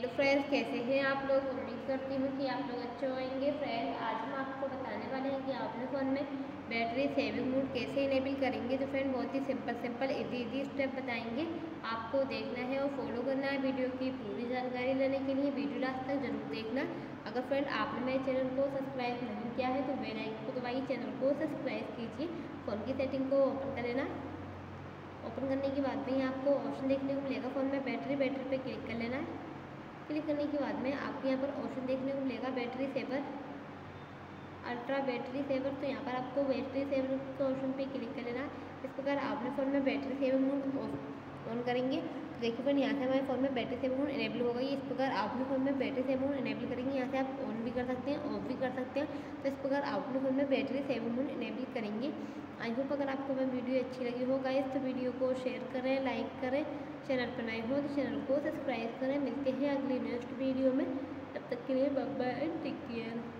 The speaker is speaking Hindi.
हेलो फ्रेंड्स, कैसे हैं आप लोग। उम्मीद करती हूँ कि आप लोग अच्छे होंगे। फ्रेंड्स, आज हम आपको बताने वाले हैं कि आपने फ़ोन में बैटरी सेविंग मोड कैसे इनेबल करेंगे। तो फ्रेंड, बहुत ही सिंपल इजी स्टेप बताएंगे, आपको देखना है और फॉलो करना है। वीडियो की पूरी जानकारी लेने के लिए वीडियो लास्ट तक जरूर देखना। अगर फ्रेंड आपने मेरे चैनल को सब्सक्राइब नहीं किया है तो बेल आइकन को दबाइए, चैनल को सब्सक्राइब कीजिए। फ़ोन की सेटिंग को ओपन कर लेना। ओपन करने के बाद में आपको ऑप्शन देखने को मिलेगा फ़ोन में बैटरी पर क्लिक कर लेना है। क्लिक करने के बाद में आपको यहाँ पर ऑप्शन देखने को मिलेगा battery saver, ultra battery saver. तो यहाँ पर आपको बैटरी सेवर के ऑप्शन पे क्लिक कर लेना। इस प्रकार आपने फ़ोन में बैटरी सेवर मोड ऑन करेंगे। तो देखिए फ्रेंड, यहाँ से हमारे फ़ोन में बैटरी सेवर मोड इनेबल हो गई। इस प्रकार आपने फ़ोन में बैटरी सेवर मोड इनेबल करेंगे। यहाँ से आप ऑन भी कर सकते हैं, ऑफ भी कर सकते हैं। तो इस प्रकार आपने फ़ोन में बैटरी सेवर मोड इनेबल करेंगे। आई होप अगर आपको मेरी वीडियो अच्छी लगी हो गाइस तो वीडियो को शेयर करें, लाइक करें। चैनल पर नए हो तो चैनल को सब्सक्राइब करें। मिलते हैं अगली नेक्स्ट वीडियो में, तब तक के लिए bye bye and take care.